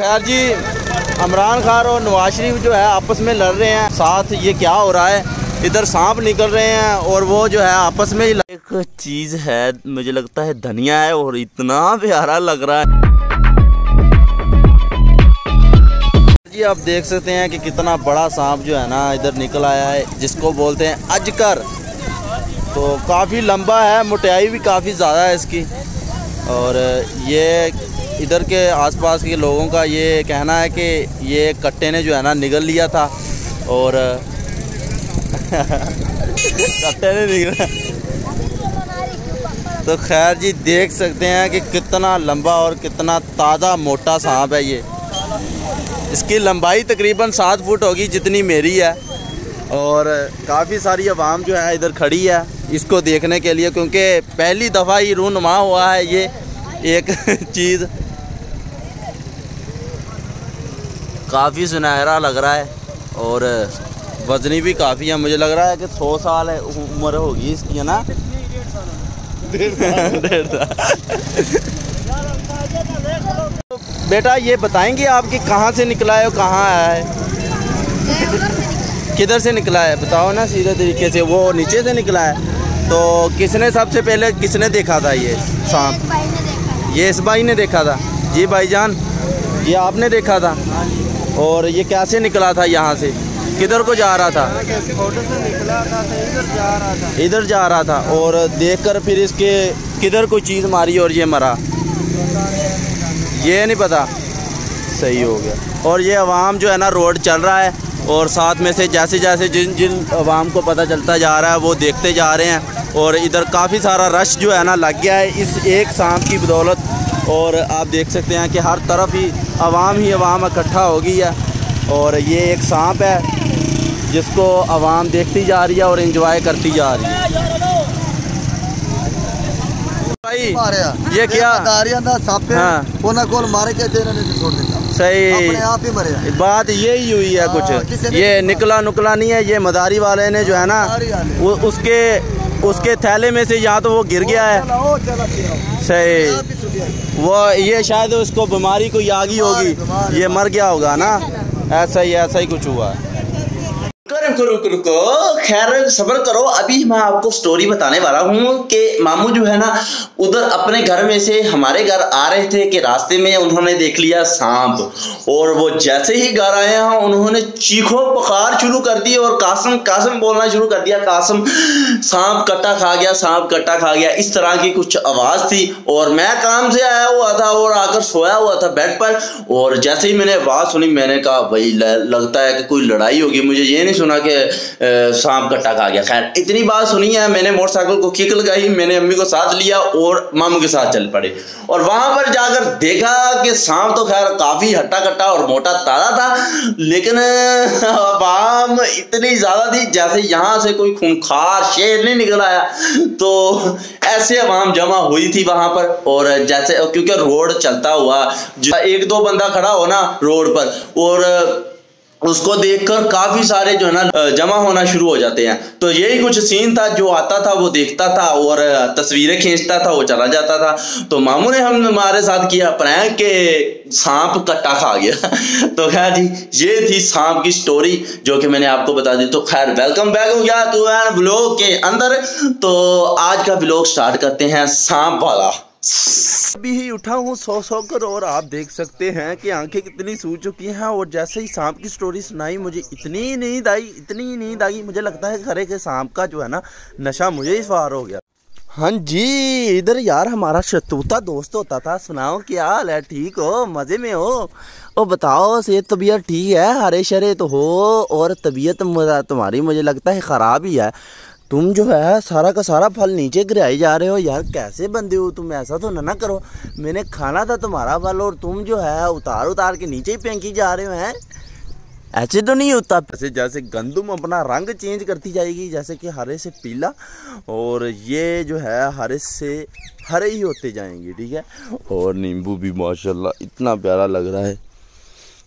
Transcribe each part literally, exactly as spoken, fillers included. खैर जी, इमरान खान और नवाज शरीफ जो है आपस में लड़ रहे हैं, साथ ये क्या हो रहा है, इधर सांप निकल रहे हैं और वो जो है आपस में। एक चीज़ है, मुझे लगता है धनिया है और इतना प्यारा लग रहा है जी। आप देख सकते हैं कि कितना बड़ा सांप जो है ना इधर निकल आया है, जिसको बोलते हैं अजगर। तो काफ़ी लंबा है, मोटाई भी काफ़ी ज़्यादा है इसकी। और ये इधर के आसपास के लोगों का ये कहना है कि ये कट्टे ने जो है ना निगल लिया था और कट्टे ने निगला। तो खैर जी, देख सकते हैं कि कितना लंबा और कितना ताज़ा मोटा सांप है ये। इसकी लंबाई तकरीबन सात फुट होगी जितनी मेरी है। और काफ़ी सारी आवाम जो है इधर खड़ी है इसको देखने के लिए, क्योंकि पहली दफ़ा ही रूनुमा हुआ है ये एक चीज़। काफ़ी सुनहरा लग रहा है और वजनी भी काफ़ी है। मुझे लग रहा है कि सौ साल है उम्र होगी इसकी, है ना? डेढ़ साल। बेटा ये बताएंगे आप कि कहाँ से निकला है और कहाँ आया है, किधर से निकला है? बताओ ना सीधे तरीके से। वो नीचे से निकला है। तो किसने सबसे पहले किसने देखा था ये सांप? ये इस भाई ने देखा था। जी भाईजान, ये आपने देखा था। और ये कैसे निकला था यहाँ से, किधर को जा रहा था? इधर जा रहा था। और देखकर फिर इसके किधर कोई चीज़ मारी और ये मरा, ये नहीं पता। सही हो गया। और ये आवाम जो है ना रोड चल रहा है और साथ में से जैसे जैसे जिन जिन आवाम को पता चलता जा रहा है वो देखते जा रहे हैं। और इधर काफ़ी सारा रश जो है ना लग गया है इस एक सांप की बदौलत। और आप देख सकते हैं कि हर तरफ ही आवाम ही आवाम इकट्ठा हो गई है। और ये एक सांप है जिसको आवाम देखती जा रही है और इंजॉय करती जा रही है। ये क्या कोल मारे के ने छोड़ देता। सही अपने आप ही मरे है। बात यही हुई है कुछ। आ, ये निकला नुकला नहीं है। ये मदारी वाले ने जो है ना वो उसके उसके थैले में से या तो वो गिर गया है। सही, वो ये शायद उसको बीमारी कोई आ गई होगी, ये मर गया होगा ना। ऐसा ही ऐसा ही कुछ हुआ। रुको रुको रुको, खैर सब्र करो, अभी मैं आपको स्टोरी बताने वाला हूँ कि मामू जो है ना उधर अपने घर में से हमारे घर आ रहे थे कि रास्ते में उन्होंने देख लिया सांप। और वो जैसे ही घर आए हैं उन्होंने चीखों पुकार शुरू कर दी और कासिम कासिम बोलना शुरू कर दिया। कासिम सांप कट्टा खा गया, सांप कट्टा खा गया, इस तरह की कुछ आवाज़ थी। और मैं काम से आया हुआ था और आकर सोया हुआ था बेड पर। और जैसे ही मैंने आवाज़ सुनी मैंने कहा भाई लगता है कि कोई लड़ाई होगी, मुझे ये नहीं सुना कि सांप कट्टा खा गया। खैर इतनी बात सुनी है मैंने, मोटरसाइकिल को किक लगाई, मैंने अम्मी को साथ लिया और मामू के साथ चल पड़े। और वहां पर जाकर देखा कि सांप तो खैर काफी हट्टा कट्टा और मोटा ताजा था, लेकिन आवाम इतनी ज्यादा थी जैसे यहाँ से कोई खूंखार शेर नहीं निकल आया। तो ऐसे आवाम जमा हुई थी वहां पर। और जैसे क्योंकि रोड चलता हुआ एक दो बंदा खड़ा हो ना रोड पर और उसको देखकर काफ़ी सारे जो है ना जमा होना शुरू हो जाते हैं। तो यही कुछ सीन था। जो आता था वो देखता था और तस्वीरें खींचता था, वो चला जाता था। तो मामू ने हम हमारे साथ किया प्रैंक के सांप कट्टा खा गया। तो खैर जी, ये थी सांप की स्टोरी जो कि मैंने आपको बता दी। तो खैर वेलकम बैक हो गया तो ब्लॉग के अंदर। तो आज का ब्लॉग स्टार्ट करते हैं सांप वाला। अभी ही उठा हूँ सो सो कर और आप देख सकते हैं कि आंखें कितनी सूज चुकी हैं। और जैसे ही सांप की स्टोरी सुनाई मुझे इतनी नींद आई, इतनी नींद आई, मुझे लगता है खरे के सांप का जो है ना नशा मुझे ही पार हो गया। हाँ जी, इधर यार हमारा शतूता दोस्त होता था। सुनाओ क्या हाल है, ठीक हो, मज़े में हो? ओ बताओ, सेहत तबीयत ठीक है? हरे शरे तो हो और तबीयत तुम्हारी मुझे लगता है ख़राब ही है। तुम जो है सारा का सारा फल नीचे गिराए जा रहे हो यार, कैसे बंदे हो तुम? ऐसा तो ना ना करो, मैंने खाना था तुम्हारा फल और तुम जो है उतार उतार के नीचे ही फेंकी जा रहे हो। हैं ऐसे तो नहीं होता। ऐसे जैसे गंदम अपना रंग चेंज करती जाएगी, जैसे कि हरे से पीला और ये जो है हरे से हरे ही होते जाएंगे, ठीक है। और नींबू भी माशाल्लाह इतना प्यारा लग रहा है।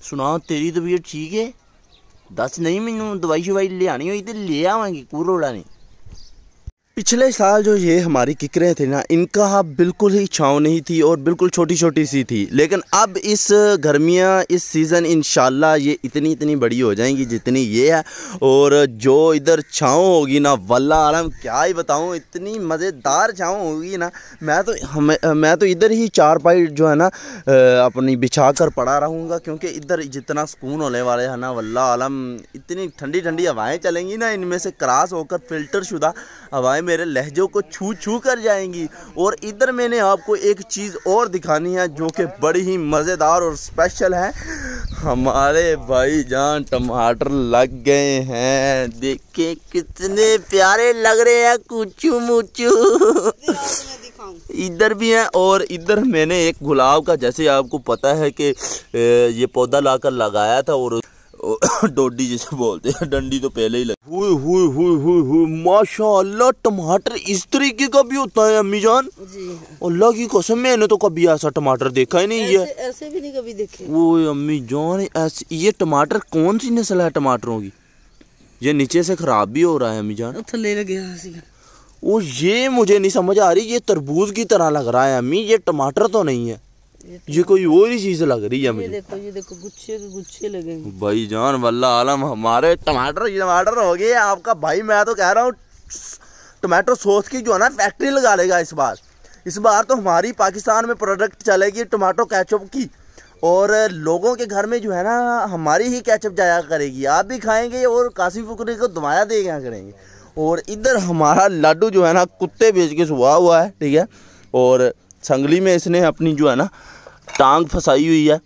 सुनाओ तेरी तबीयत ठीक है? दस नहीं, मैनू दवाई शवाई ले आनी हुई तो ले आवेंगे, कोई रोड़ा नहीं। पिछले साल जो ये हमारी किकरें थी ना, इनका बिल्कुल ही छाँव नहीं थी और बिल्कुल छोटी छोटी सी थी, लेकिन अब इस गर्मियाँ इस सीज़न इंशाल्लाह ये इतनी इतनी बड़ी हो जाएंगी जितनी ये है। और जो इधर छाँव होगी ना, वल्ला आलम क्या ही बताऊँ, इतनी मज़ेदार छाँव होगी ना, मैं तो हमें मैं तो इधर ही चारपाई जो है ना अपनी बिछा कर पड़ा रहूँगा, क्योंकि इधर जितना सुकून होने वाले है ना, वल्ला आलम इतनी ठंडी ठंडी हवाएँ चलेंगी ना, इनमें से क्रॉस होकर फ़िल्टर शुदा हवाएँ मेरे लहजों को छू छू कर जाएंगी। और इधर मैंने आपको एक चीज़ और दिखानी है जो कि बड़ी ही मज़ेदार और स्पेशल है। हमारे भाई जान टमाटर लग गए हैं, देखें कितने प्यारे लग रहे हैं, कुचू मुचू इधर भी हैं। और इधर मैंने एक गुलाब का, जैसे आपको पता है कि ये पौधा लाकर लगाया था, और डोडी जिसे बोलते हैं, डंडी तो पहले ही लगी। हुई हुई हुई हुई हुई माशाल्लाह, टमाटर इस तरीके का भी होता है अम्मी जान जी। अल्लाह की कसम, मैंने तो कभी ऐसा टमाटर देखा ही नहीं, ऐसे, ये ऐसे भी नहीं कभी देखे। ओए अम्मी जान, ऐसे ये टमाटर कौन सी नस्ल है टमाटरों की? ये नीचे से खराब भी हो रहा है अम्मी जान, थले लगे। ओ ये मुझे नहीं समझ आ रही, ये तरबूज की तरह लग रहा है अम्मी, ये टमाटर तो नहीं है, ये, ये कोई और ही चीज लग रही है मुझे। ये देखो ये देखो गुच्छे के गुच्छे लगेंगे भाई जान, वल्ला आलम हमारे टमाटर टमाटर हो गए। आपका भाई, मैं तो कह रहा हूँ टमाटो सॉस की जो है ना फैक्ट्री लगा लेगा इस बार। इस बार तो हमारी पाकिस्तान में प्रोडक्ट चलेगी टमाटो कैचअप की, और लोगों के घर में जो है ना हमारी ही कैचअप जाया करेगी, आप भी खाएंगे और कासिम फुकरे को दुआया देगा करेंगे। और इधर हमारा लाडू जो है ना कुत्ते बेच के सुहा हुआ है, ठीक है, और संगली में इसने अपनी जो है ना टांग फंसाई हुई है।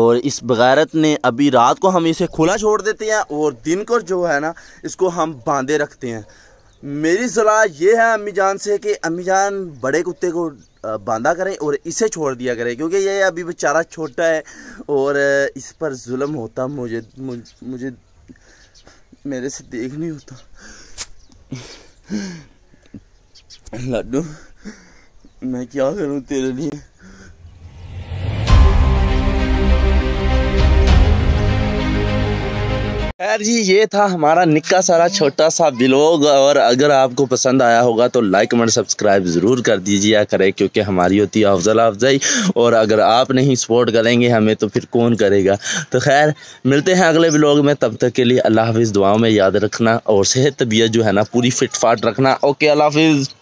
और इस बगैरत ने, अभी रात को हम इसे खुला छोड़ देते हैं और दिन को जो है ना इसको हम बांधे रखते हैं। मेरी सलाह ये है अम्मी जान से कि अम्मी जान बड़े कुत्ते को बांधा करें और इसे छोड़ दिया करें, क्योंकि ये अभी बेचारा छोटा है और इस पर जुल्म होता मुझे मुझे, मुझे मेरे से देख नहीं होता। लड्डू मैं क्या करूँ तेरे लिए। खैर जी, ये था हमारा निक्का सारा छोटा सा व्लॉग, और अगर आपको पसंद आया होगा तो लाइक कमेंट सब्सक्राइब ज़रूर कर दीजिएगा करें, क्योंकि हमारी होती है अफजल अफजाई, और अगर आप नहीं सपोर्ट करेंगे हमें तो फिर कौन करेगा। तो खैर मिलते हैं अगले व्लॉग में, तब तक के लिए अल्लाह हाफिज़, दुआओं में याद रखना और सेहत तबीयत जो है ना पूरी फिटफाट रखना। ओके अल्लाह हाफिज़।